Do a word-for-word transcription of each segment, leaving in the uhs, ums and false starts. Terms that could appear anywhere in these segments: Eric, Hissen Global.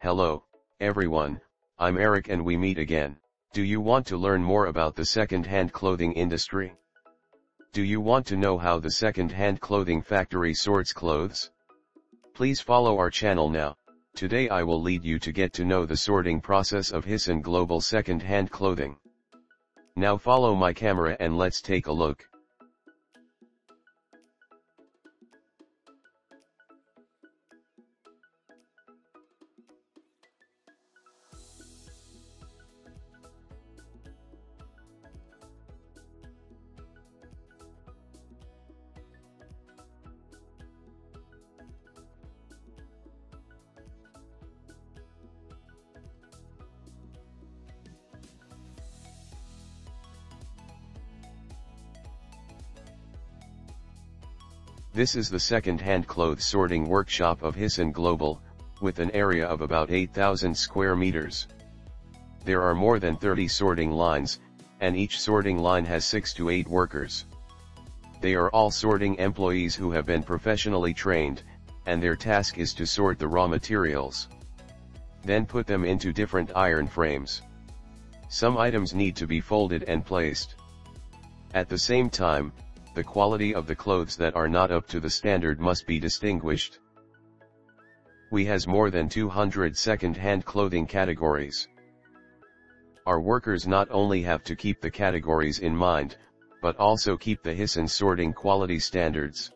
Hello, everyone, I'm Eric and we meet again. Do you want to learn more about the second-hand clothing industry? Do you want to know how the second-hand clothing factory sorts clothes? Please follow our channel now. Today I will lead you to get to know the sorting process of Hissen Global second-hand clothing. Now follow my camera and let's take a look. This is the second-hand clothes sorting workshop of Hissen Global, with an area of about eight thousand square meters. There are more than thirty sorting lines, and each sorting line has six to eight workers. They are all sorting employees who have been professionally trained, and their task is to sort the raw materials. Then put them into different iron frames. Some items need to be folded and placed. At the same time, the quality of the clothes that are not up to the standard must be distinguished. We has more than two hundred second-hand clothing categories. Our workers not only have to keep the categories in mind, but also keep the Hissen sorting quality standards.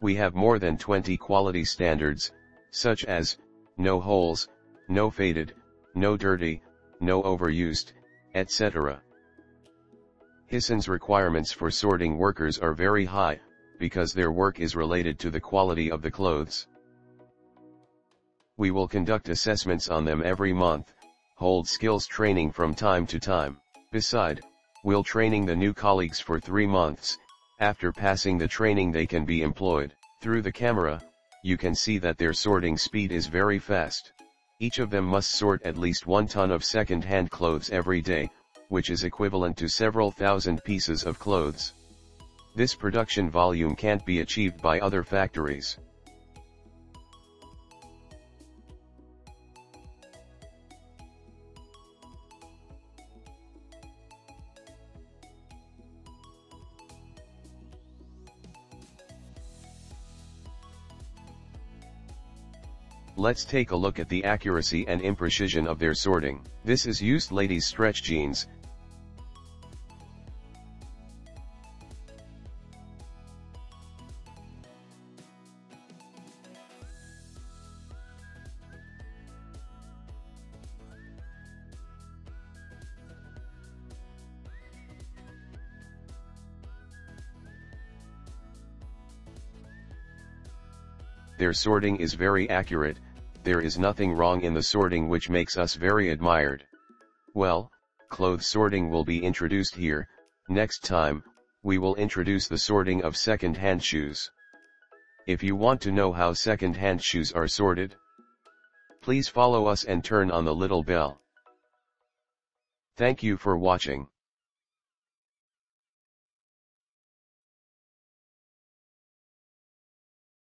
We have more than twenty quality standards, such as, no holes, no faded, no dirty, no overused, et cetera. Hissen's requirements for sorting workers are very high, because their work is related to the quality of the clothes. We will conduct assessments on them every month, hold skills training from time to time. Beside, we'll training the new colleagues for three months, after passing the training they can be employed. Through the camera, you can see that their sorting speed is very fast. Each of them must sort at least one ton of second-hand clothes every day, which is equivalent to several thousand pieces of clothes. This production volume can't be achieved by other factories. Let's take a look at the accuracy and imprecision of their sorting. This is used ladies' stretch jeans. Their sorting is very accurate, there is nothing wrong in the sorting which makes us very admired. Well, clothes sorting will be introduced here. Next time, we will introduce the sorting of second-hand shoes. If you want to know how second-hand shoes are sorted, please follow us and turn on the little bell. Thank you for watching.